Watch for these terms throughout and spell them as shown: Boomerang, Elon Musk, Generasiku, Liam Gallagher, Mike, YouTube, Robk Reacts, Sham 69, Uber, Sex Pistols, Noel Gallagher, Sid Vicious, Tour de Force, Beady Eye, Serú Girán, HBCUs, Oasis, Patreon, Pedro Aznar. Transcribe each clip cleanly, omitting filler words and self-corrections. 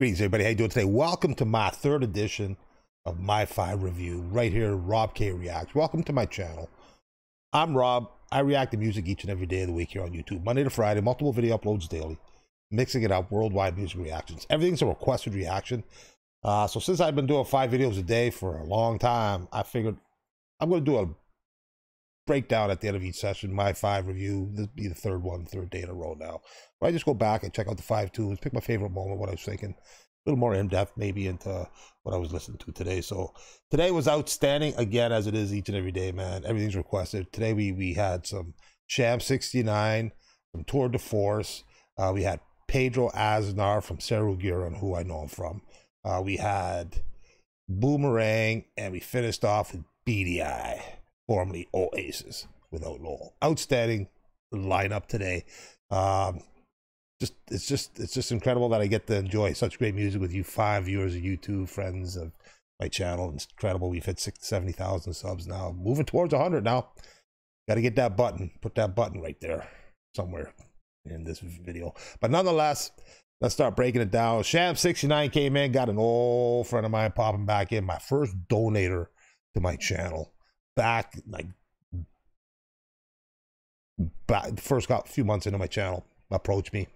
Greetings, everybody. How you doing today? Welcome to my third edition of My Five Review, right here, Rob K Reacts. Welcome to my channel. I'm Rob. I react to music each and every day of the week here on YouTube, Monday to Friday, multiple video uploads daily, mixing it up, worldwide music reactions. Everything's a requested reaction. So since I've been doing 5 videos a day for a long time, I figured I'm going to do a breakdown at the end of each session, my 5 review. This will be the third day in a row now. But I just go back and check out the 5 tunes, pick my favorite moment, what I was thinking, a little more in-depth maybe into what I was listening to today. So today was outstanding, again, as it is each and every day, man. Everything's requested. Today we had some Sham 69, some Tour de Force. We had Pedro Aznar from Serú Girán, who I know him from. We had Boomerang, and we finished off with Beady Eye, formerly Oasis, without Noel. Outstanding lineup today. It's just incredible that I get to enjoy such great music with you 5 viewers of YouTube, friends of my channel. It's incredible. We've hit 70,000 subs now, moving towards 100 now. Got to get that button, put that button right there somewhere in this video. But nonetheless, let's start breaking it down. Sham 69 came in, got an old friend of mine popping back in, my first donator to my channel. Back the first few months into my channel, approached me,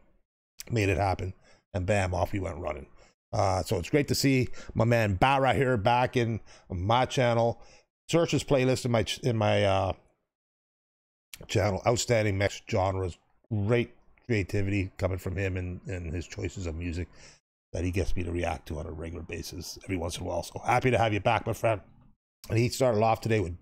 made it happen, and bam, off we went running. So it's great to see my man Barra here back in my channel. Search his playlist in my channel. Outstanding mixed genres, great creativity coming from him and his choices of music that he gets me to react to on a regular basis every once in a while. So happy to have you back, my friend. And he started off today with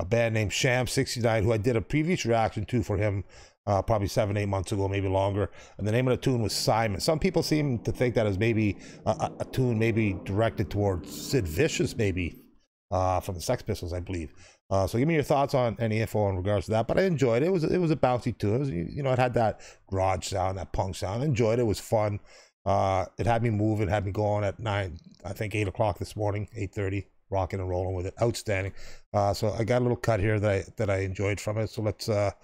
a band named Sham 69, who I did a previous reaction to for him probably 7-8 months ago, maybe longer. And the name of the tune was Simon. Some people seem to think that is maybe a tune maybe directed towards Sid Vicious, maybe from the Sex Pistols, I believe. So give me your thoughts on any info in regards to that. But I enjoyed it. It was a bouncy tune. It was, you know, it had that garage sound, that punk sound. I enjoyed it. It was fun. It had me moving. It had me going at 8 o'clock this morning, 8:30. Rocking and rolling with it. Outstanding. So I got a little cut here that I enjoyed from it. So let's have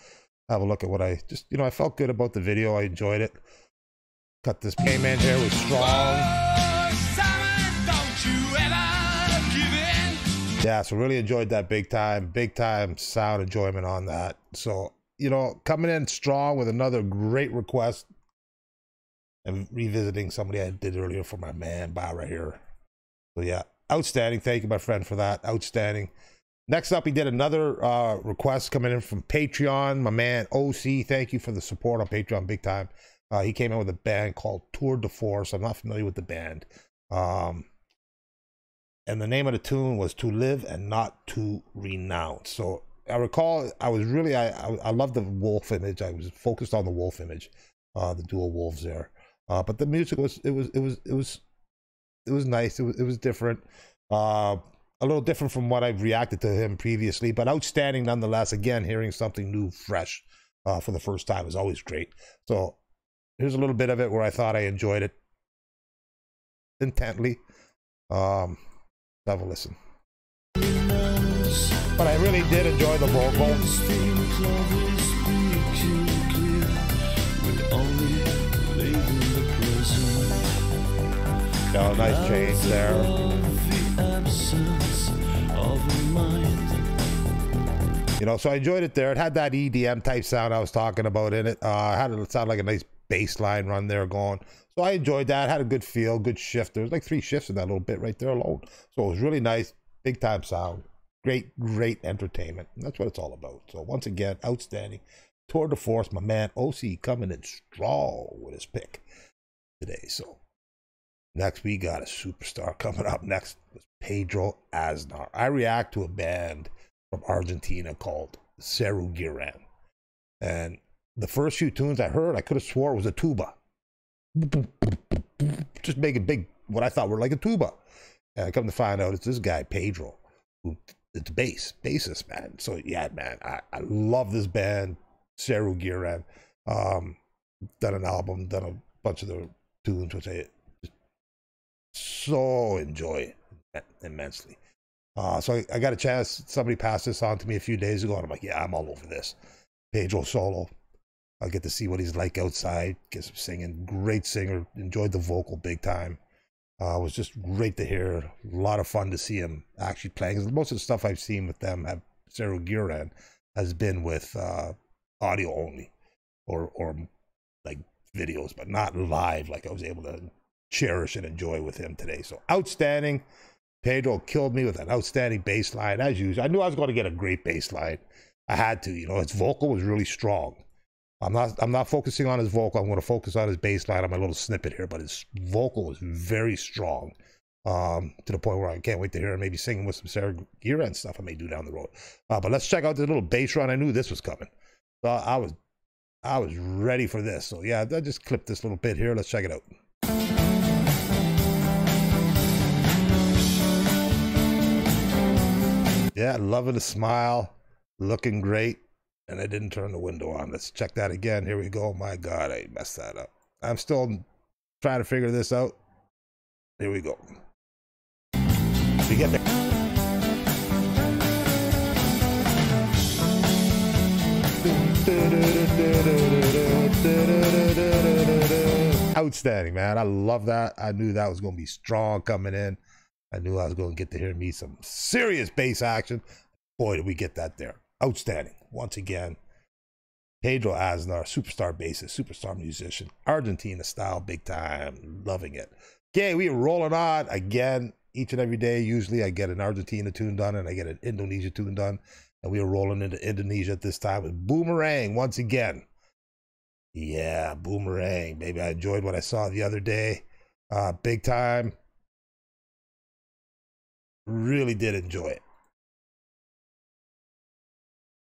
a look at what I just, you know, I felt good about the video. I enjoyed it. Cut this payment here was strong. Oh, Simon, don't you ever give in. Yeah, so really enjoyed that big time sound enjoyment on that. So, you know, coming in strong with another great request and revisiting somebody I did earlier for my man, Bob, right here. So yeah. Outstanding. Thank you, my friend, for that. Outstanding. Next up, he did another request coming in from Patreon. My man, OC, thank you for the support on Patreon big time. He came in with a band called Tour de Force. I'm not familiar with the band. And the name of the tune was To Live and Not to Renounce. So I recall I was really, I loved the wolf image. I was focused on the wolf image, the dual wolves there. But the music was, it was nice. It was different, a little different from what I've reacted to him previously, but outstanding nonetheless. Again, hearing something new, fresh, for the first time is always great. So here's a little bit of it where I thought I enjoyed it intently. Have a listen. But I really did enjoy the vocals. Oh, nice change there. You know, so I enjoyed it there. It had that EDM type sound I was talking about in it. It had it sound like a nice bass line run there going. So I enjoyed that. It had a good feel, good shift. There was like 3 shifts in that little bit right there alone. So it was really nice, big time sound. Great entertainment. And that's what it's all about. So once again, outstanding. Tour de Force, my man OC coming in strong with his pick today. So next, we got a superstar coming up. Next was Pedro Aznar. I react to a band from Argentina called Serú Girán. And the first few tunes I heard, I could have swore it was a tuba. Just making big, what I thought were like a tuba. And I come to find out it's this guy, Pedro, who it's bassist, man. So yeah, man, I love this band, Serú Girán. Done an album, done a bunch of their tunes, which I so enjoy it immensely. So I got a chance, somebody passed this on to me a few days ago, and I'm like, yeah, I'm all over this Pedro solo. I'll get to see what he's like outside, get some singing. Great singer, enjoyed the vocal big time. It was just great to hear. A lot of fun to see him actually playing. Most of the stuff I've seen with them, have Serú Girán, has been with audio only, or like videos, but not live. Like I was able to cherish and enjoy with him today. So outstanding. Pedro killed me with an outstanding bass line, as usual. I knew I was going to get a great bass line. I had to, you know. His vocal was really strong. I'm not focusing on his vocal. I'm going to focus on his bass line on my little snippet here, but his vocal is very strong, to the point where I can't wait to hear him maybe singing with some Serú Girán stuff I may do down the road. But let's check out this little bass run. I knew this was coming. So I was ready for this. So yeah, I just clipped this little bit here. Let's check it out. Yeah, loving the smile, looking great. And I didn't turn the window on. Let's check that again. Here we go. My God, I messed that up. I'm still trying to figure this out. Here we go. We get the... Outstanding, man. I love that. I knew that was going to be strong coming in. I knew I was going to get to hear me some serious bass action. Boy, did we get that there. Outstanding. Once again, Pedro Aznar, superstar bassist, superstar musician, Argentina style, big time. Loving it. Okay, we are rolling on again each and every day. Usually I get an Argentina tune done and I get an Indonesia tune done. And we are rolling into Indonesia at this time with Boomerang once again. Yeah, Boomerang, baby. I enjoyed what I saw the other day. Big time. Really did enjoy it.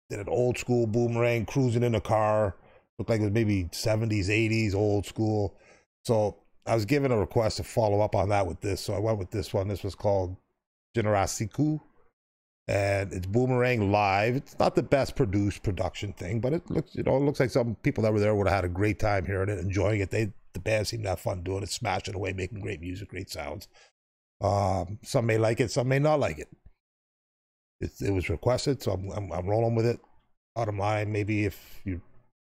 Did an old school Boomerang cruising in a car. Looked like it was maybe 70s, 80s, old school. So I was given a request to follow up on that with this. So I went with this one. This was called Generasiku. And it's Boomerang live. It's not the best production thing, but it looks, you know, it looks like some people that were there would have had a great time hearing it, enjoying it. The band seemed to have fun doing it, smashing away, making great music, great sounds. Some may like it, some may not like it. It was requested, so I'm rolling with it. Bottom line, maybe if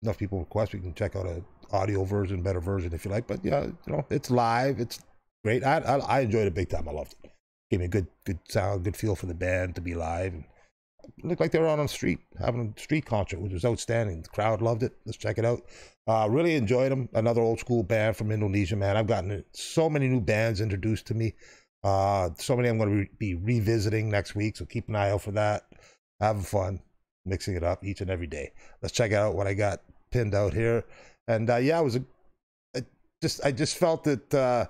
enough people request, we can check out an audio version, better version if you like. But yeah, you know, it's live. It's great. I enjoyed it big time. I loved it. Gave me a good sound, good feel for the band to be live. And it looked like they were on the street, having a street concert, which was outstanding. The crowd loved it. Let's check it out. Really enjoyed them. Another old school band from Indonesia, man. I've gotten so many new bands introduced to me. So many I'm going to be revisiting next week, so keep an eye out for that. Having fun, mixing it up each and every day. Let's check out what I got pinned out here. And yeah, it was I just felt that it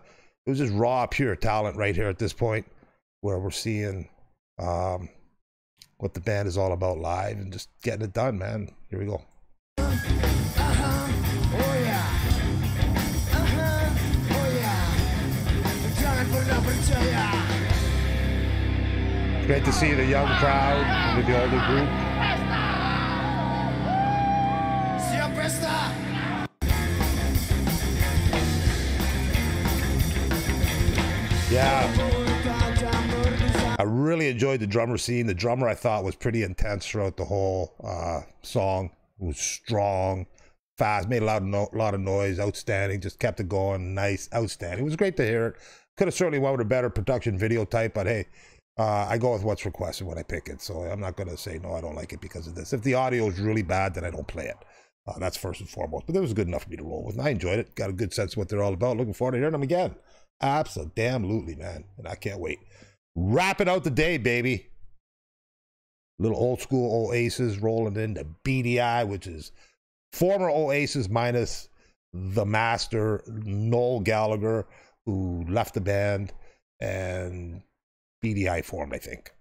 was just raw, pure talent right here at this point, where we're seeing what the band is all about live and just getting it done, man. Here we go. Oh yeah. Oh yeah. Great to see the young crowd with the older group. Siempre está. Yeah. I really enjoyed the drummer scene. The drummer, I thought, was pretty intense throughout the whole song. It was strong, fast, made a lot of noise, outstanding, just kept it going, nice, outstanding. It was great to hear it. Could have certainly went with a better production video type, but hey, I go with what's requested when I pick it, so I'm not going to say, no, I don't like it because of this. If the audio is really bad, then I don't play it. That's first and foremost, but it was good enough for me to roll with, and I enjoyed it. Got a good sense of what they're all about. Looking forward to hearing them again. Absolutely, man, and I can't wait. Wrapping out the day, baby. Little old school Oasis rolling into Beady Eye, which is former Oasis minus the master Noel Gallagher, who left the band and Beady Eye formed, I think.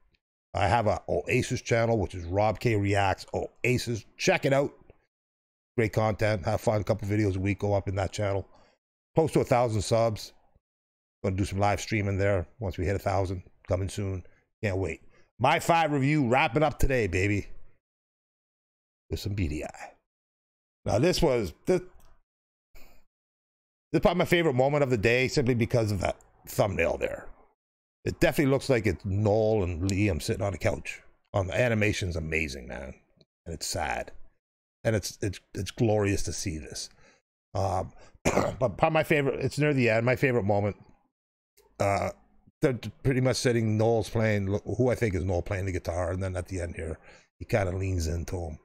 I have a Oasis channel, which is Rob K Reacts Oasis. Check it out. Great content. Have fun. A couple videos a week go up in that channel. Close to 1,000 subs. Gonna do some live streaming there once we hit 1,000. Coming soon. Can't wait. My 5 review wrapping up today, baby. With some Beady Eye. Now this is probably my favorite moment of the day, simply because of that thumbnail there. It definitely looks like it's Noel and Liam sitting on a couch. The animation's amazing, man. And it's sad. and it's glorious to see this. But my favorite, it's near the end, my favorite moment, they're pretty much sitting, Noel's playing, who I think is Noel playing the guitar, and then at the end here, he kind of leans into him,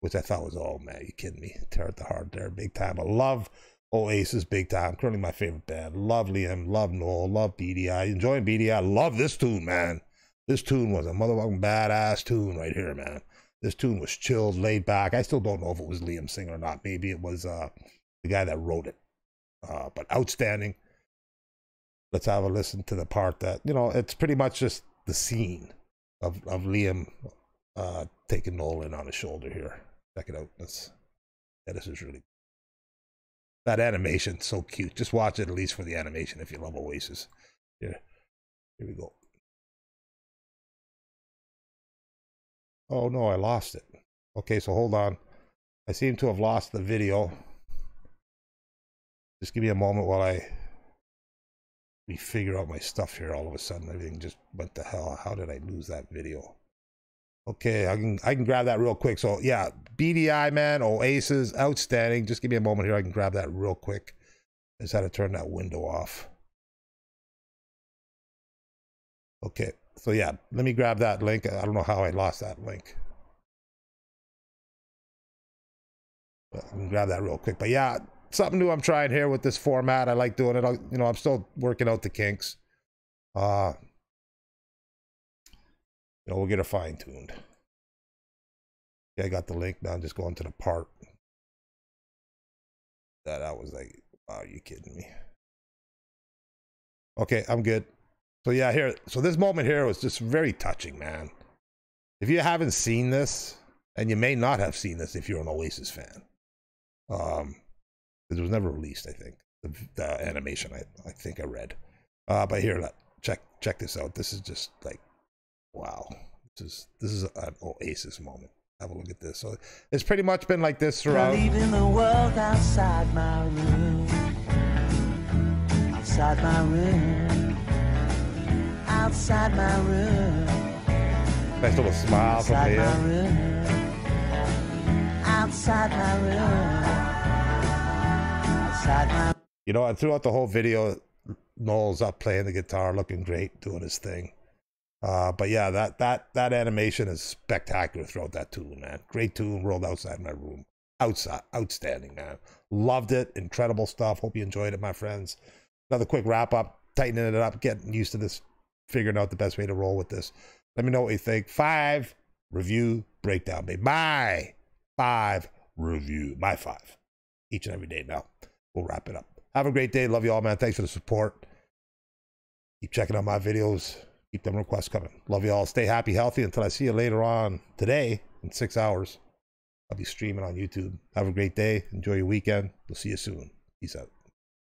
which I thought was, oh man, you kidding me, tear at the heart there, big time. I love Oasis big time, currently my favorite band. Love Liam, love Noel, love Beady Eye, enjoying Beady Eye, love this tune, man. This tune was a motherfucking badass tune right here, man. This tune was chilled, laid back. I still don't know if it was Liam singing or not. Maybe it was the guy that wrote it, but outstanding. Let's have a listen to the part that, you know, it's pretty much just the scene of Liam taking Noel in on his shoulder here. Check it out. That's, yeah, this is really, that animation, so cute. Just watch it at least for the animation if you love Oasis. Yeah, here we go. Oh no, I lost it. Okay, so hold on. I seem to have lost the video. Just give me a moment while I figure out my stuff here. All of a sudden, everything just went to hell. How did I lose that video? Okay, I can grab that real quick. So yeah, Beady Eye, man, Oasis, outstanding. Just give me a moment here. I can grab that real quick. I just had to turn that window off. Okay, so yeah, let me grab that link. I don't know how I lost that link. I can grab that real quick. But yeah, something new I'm trying here with this format. I like doing it. You know, I'm still working out the kinks. You know, we'll get it fine-tuned. Yeah, I got the link now. I'm just going to the part. That was like, wow, you kidding me? Okay, I'm good. So yeah, here. So this moment here was just very touching, man. If you haven't seen this, and you may not have seen this if you're an Oasis fan, it was never released, I think. The animation, I think I read. But here, check this out. This is just like, wow. This is an Oasis moment. Have a look at this. So it's pretty much been like this throughout. Leaving the world outside my room. Outside my room. Outside my room. Nice little smile from here. Outside my room. Outside my room. You know, and throughout the whole video, Noel's up playing the guitar, looking great, doing his thing. But yeah, that animation is spectacular throughout that tune, man. Great tune, rolled outside my room. Outstanding, man. Loved it. Incredible stuff. Hope you enjoyed it, my friends. Another quick wrap up, tightening it up, getting used to this, figuring out the best way to roll with this. Let me know what you think. 5 review breakdown, baby. My 5 review. My 5. Each and every day now. We'll wrap it up. Have a great day. Love you all, man. Thanks for the support. Keep checking out my videos. Keep them requests coming. Love you all. Stay happy, healthy. Until I see you later on today in 6 hours. I'll be streaming on YouTube. Have a great day. Enjoy your weekend. We'll see you soon. Peace out.